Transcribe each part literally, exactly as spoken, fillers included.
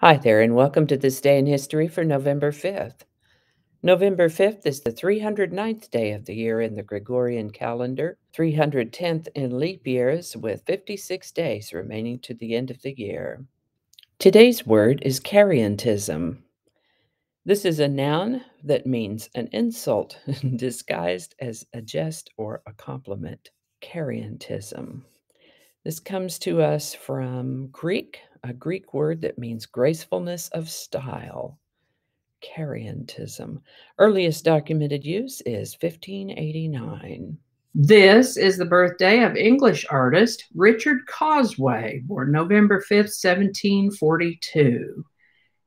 Hi there, and welcome to This Day in History for November fifth. November fifth is the three hundred ninth day of the year in the Gregorian calendar, three hundred tenth in leap years, with fifty-six days remaining to the end of the year. Today's word is charientism. This is a noun that means an insult disguised as a jest or a compliment. Charientism. This comes to us from Greek, a Greek word that means gracefulness of style. Charientism. Earliest documented use is fifteen eighty-nine. This is the birthday of English artist Richard Cosway, born November fifth, seventeen forty-two.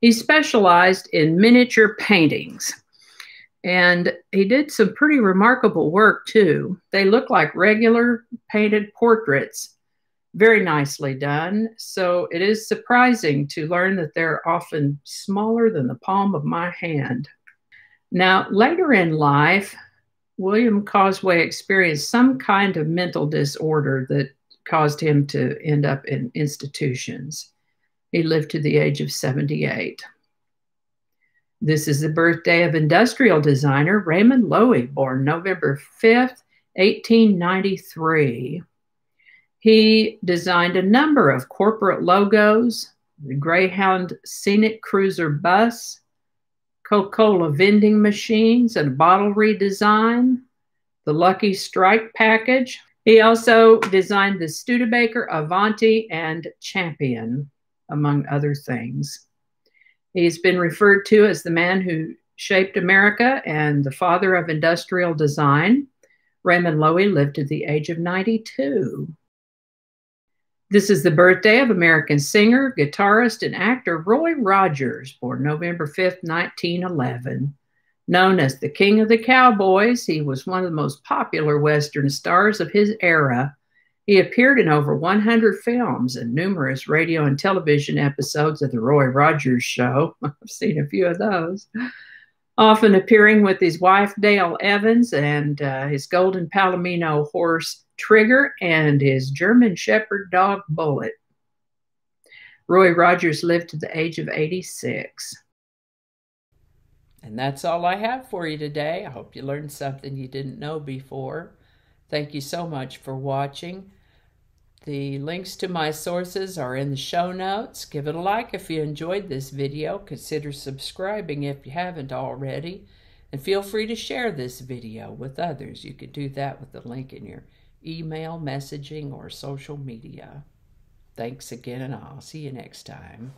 He specialized in miniature paintings, and he did some pretty remarkable work, too. They look like regular painted portraits. Very nicely done. So it is surprising to learn that they're often smaller than the palm of my hand. Now, later in life, William Cosway experienced some kind of mental disorder that caused him to end up in institutions. He lived to the age of seventy-eight. This is the birthday of industrial designer Raymond Loewy, born November fifth, eighteen ninety-three. He designed a number of corporate logos, the Greyhound Scenic Cruiser bus, Coca-Cola vending machines and bottle redesign, the Lucky Strike package. He also designed the Studebaker Avanti and Champion, among other things. He's been referred to as the man who shaped America and the father of industrial design. Raymond Loewy lived to the age of ninety-two. This is the birthday of American singer, guitarist, and actor Roy Rogers, born November fifth, nineteen eleven. Known as the King of the Cowboys, he was one of the most popular Western stars of his era. He appeared in over one hundred films and numerous radio and television episodes of The Roy Rogers Show. I've seen a few of those. Often appearing with his wife, Dale Evans, and uh, his golden Palomino horse, Trigger, and his German Shepherd dog, Bullet. Roy Rogers lived to the age of eighty-six. And that's all I have for you today. I hope you learned something you didn't know before. Thank you so much for watching. The links to my sources are in the show notes. Give it a like if you enjoyed this video. Consider subscribing if you haven't already. And feel free to share this video with others. You could do that with the link in your email, messaging, or social media. Thanks again, and I'll see you next time.